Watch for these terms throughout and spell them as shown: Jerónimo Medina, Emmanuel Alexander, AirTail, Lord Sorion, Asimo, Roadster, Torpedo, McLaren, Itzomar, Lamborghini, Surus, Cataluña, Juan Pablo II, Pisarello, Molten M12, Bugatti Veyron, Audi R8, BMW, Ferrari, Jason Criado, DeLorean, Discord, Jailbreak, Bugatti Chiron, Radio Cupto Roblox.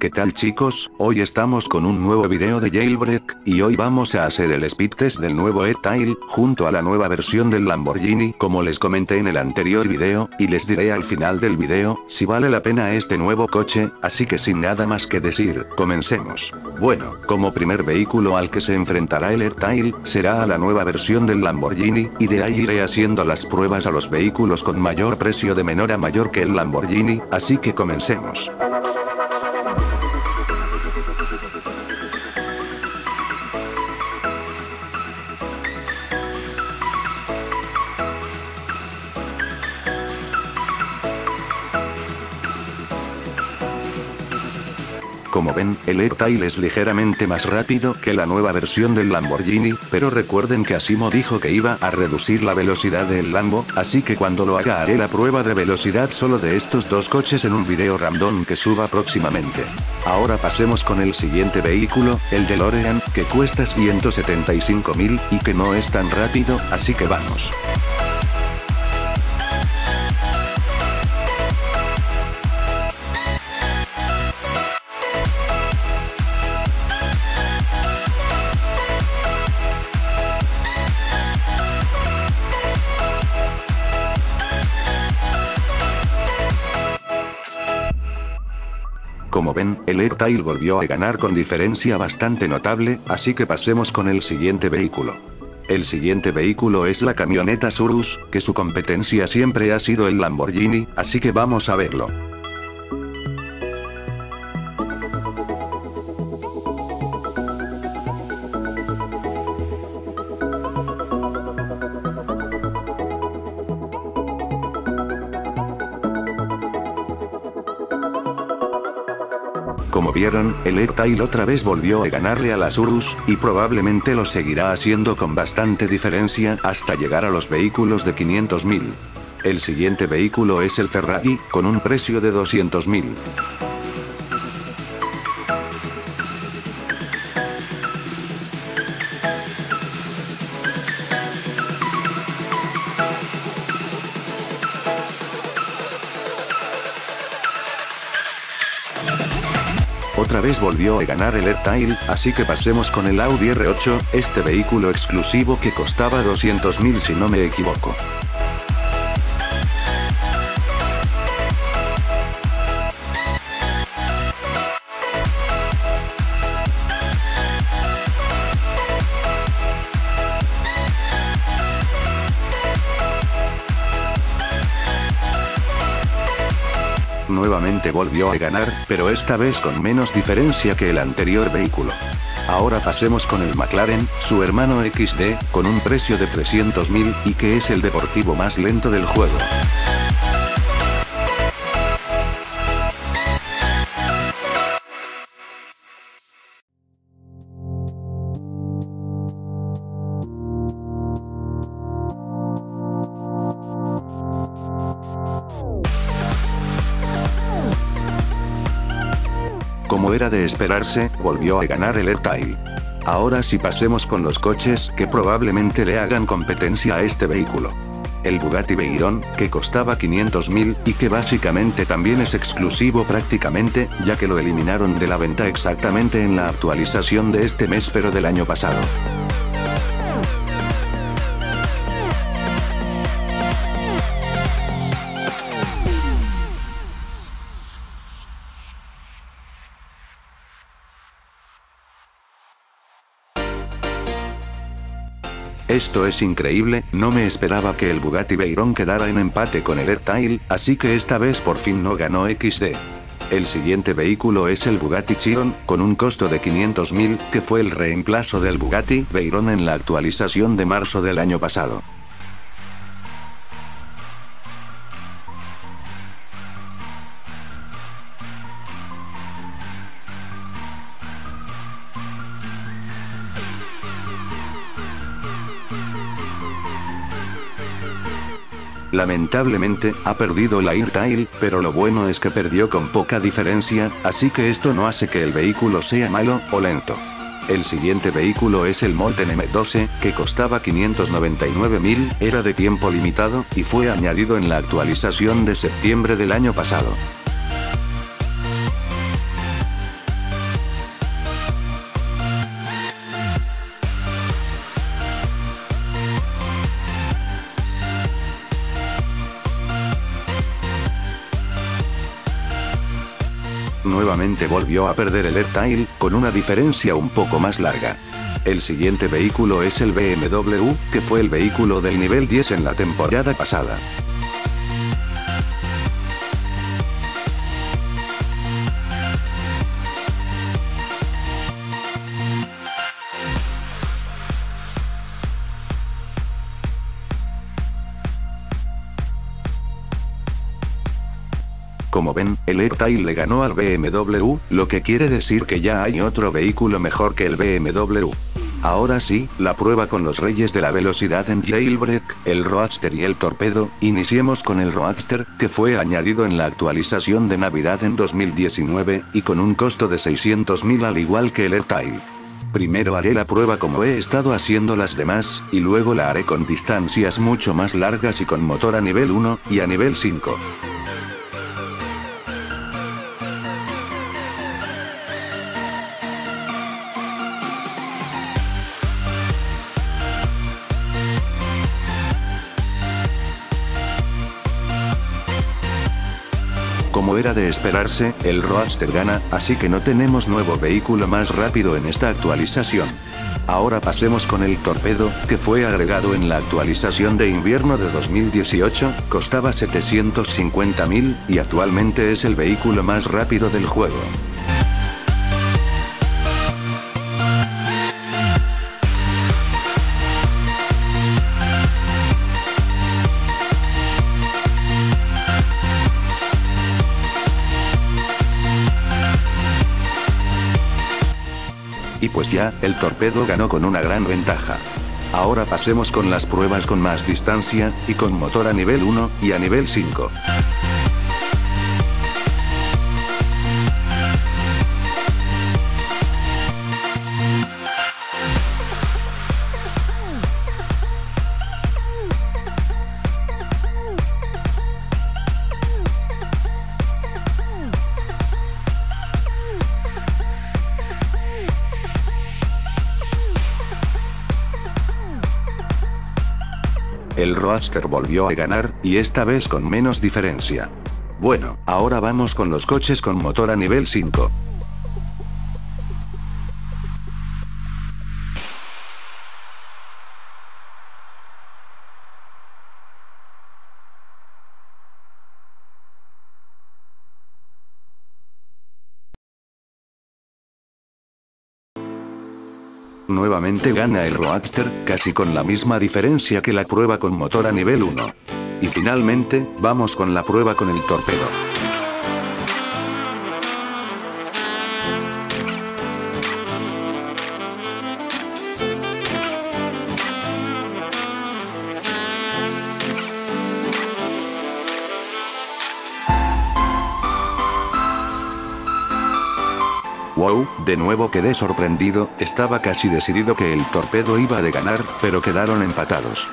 ¿Qué tal chicos? Hoy estamos con un nuevo video de Jailbreak, y hoy vamos a hacer el speed test del nuevo AirTail, junto a la nueva versión del Lamborghini, como les comenté en el anterior video, y les diré al final del video, si vale la pena este nuevo coche, así que sin nada más que decir, comencemos. Bueno, como primer vehículo al que se enfrentará el AirTail, será a la nueva versión del Lamborghini, y de ahí iré haciendo las pruebas a los vehículos con mayor precio de menor a mayor que el Lamborghini, así que comencemos. Como ven, el AirTail es ligeramente más rápido que la nueva versión del Lamborghini, pero recuerden que Asimo dijo que iba a reducir la velocidad del Lambo, así que cuando lo haga haré la prueba de velocidad solo de estos dos coches en un video random que suba próximamente. Ahora pasemos con el siguiente vehículo, el DeLorean, que cuesta 175.000, y que no es tan rápido, así que vamos. Como ven, el AirTail volvió a ganar con diferencia bastante notable, así que pasemos con el siguiente vehículo. El siguiente vehículo es la camioneta Surus, que su competencia siempre ha sido el Lamborghini, así que vamos a verlo. Como vieron, el AirTail otra vez volvió a ganarle a la Surus, y probablemente lo seguirá haciendo con bastante diferencia hasta llegar a los vehículos de 500.000. El siguiente vehículo es el Ferrari, con un precio de 200.000. Otra vez volvió a ganar el AirTail, así que pasemos con el Audi R8, este vehículo exclusivo que costaba 200.000 si no me equivoco. Nuevamente volvió a ganar, pero esta vez con menos diferencia que el anterior vehículo. Ahora pasemos con el McLaren, su hermano XD, con un precio de 300.000, y que es el deportivo más lento del juego. Como era de esperarse, volvió a ganar el AirTail. Ahora sí pasemos con los coches que probablemente le hagan competencia a este vehículo. El Bugatti Veyron, que costaba 500.000, y que básicamente también es exclusivo prácticamente, ya que lo eliminaron de la venta exactamente en la actualización de este mes pero del año pasado. Esto es increíble, no me esperaba que el Bugatti Veyron quedara en empate con el AirTail, así que esta vez por fin no ganó XD. El siguiente vehículo es el Bugatti Chiron, con un costo de 500.000, que fue el reemplazo del Bugatti Veyron en la actualización de marzo del año pasado. Lamentablemente, ha perdido el AirTail, pero lo bueno es que perdió con poca diferencia, así que esto no hace que el vehículo sea malo o lento. El siguiente vehículo es el Molten M12, que costaba 599.000, era de tiempo limitado, y fue añadido en la actualización de septiembre del año pasado. Nuevamente volvió a perder el AirTail, con una diferencia un poco más larga. El siguiente vehículo es el BMW, que fue el vehículo del nivel 10 en la temporada pasada. Como ven, el AirTail le ganó al BMW, lo que quiere decir que ya hay otro vehículo mejor que el BMW. Ahora sí, la prueba con los reyes de la velocidad en Jailbreak, el Roadster y el Torpedo. Iniciemos con el Roadster, que fue añadido en la actualización de Navidad en 2019, y con un costo de 600.000 al igual que el AirTail. Primero haré la prueba como he estado haciendo las demás, y luego la haré con distancias mucho más largas y con motor a nivel 1, y a nivel 5. Como era de esperarse, el Roadster gana, así que no tenemos nuevo vehículo más rápido en esta actualización. Ahora pasemos con el Torpedo, que fue agregado en la actualización de invierno de 2018, costaba 750.000, y actualmente es el vehículo más rápido del juego. Y pues ya, el Torpedo ganó con una gran ventaja. Ahora pasemos con las pruebas con más distancia, y con motor a nivel 1, y a nivel 5. El Roadster volvió a ganar, y esta vez con menos diferencia. Bueno, ahora vamos con los coches con motor a nivel 5. Nuevamente gana el Roadster, casi con la misma diferencia que la prueba con motor a nivel 1. Y finalmente, vamos con la prueba con el Torpedo. Wow, de nuevo quedé sorprendido, estaba casi decidido que el Torpedo iba de ganar, pero quedaron empatados.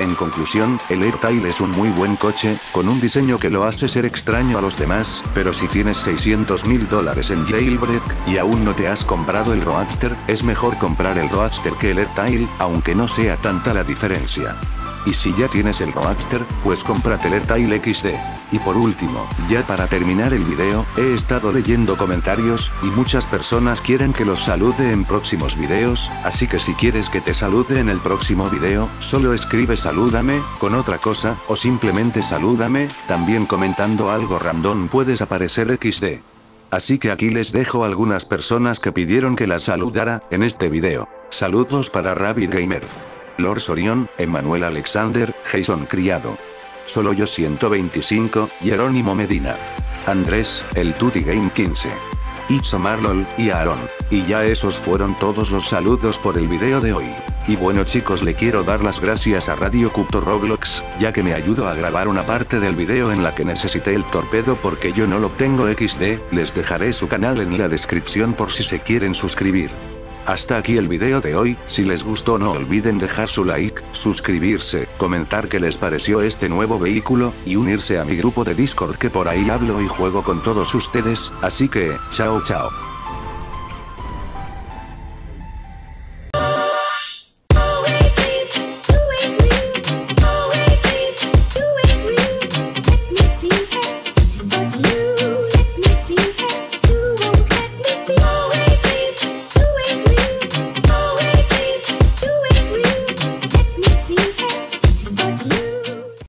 En conclusión, el AirTail es un muy buen coche, con un diseño que lo hace ser extraño a los demás, pero si tienes $600.000 en Jailbreak, y aún no te has comprado el Roadster, es mejor comprar el Roadster que el AirTail, aunque no sea tanta la diferencia. Y si ya tienes el Roadster, pues cómprate el AirTail XD. Y por último, ya para terminar el video, he estado leyendo comentarios, y muchas personas quieren que los salude en próximos videos, así que si quieres que te salude en el próximo video, solo escribe salúdame, con otra cosa, o simplemente salúdame, también comentando algo random puedes aparecer XD. Así que aquí les dejo algunas personas que pidieron que las saludara, en este video. Saludos para Rabbit Gamer. Lord Sorion, Emmanuel Alexander, Jason Criado. Solo yo 125, Jerónimo Medina. Andrés, el Tutti Game 15. Itzomar LOL, y Aaron. Y ya esos fueron todos los saludos por el video de hoy. Y bueno chicos, le quiero dar las gracias a Radio Cupto Roblox, ya que me ayudó a grabar una parte del video en la que necesité el Torpedo porque yo no lo tengo XD, les dejaré su canal en la descripción por si se quieren suscribir. Hasta aquí el video de hoy, si les gustó no olviden dejar su like, suscribirse, comentar qué les pareció este nuevo vehículo, y unirse a mi grupo de Discord que por ahí hablo y juego con todos ustedes, así que, chao chao.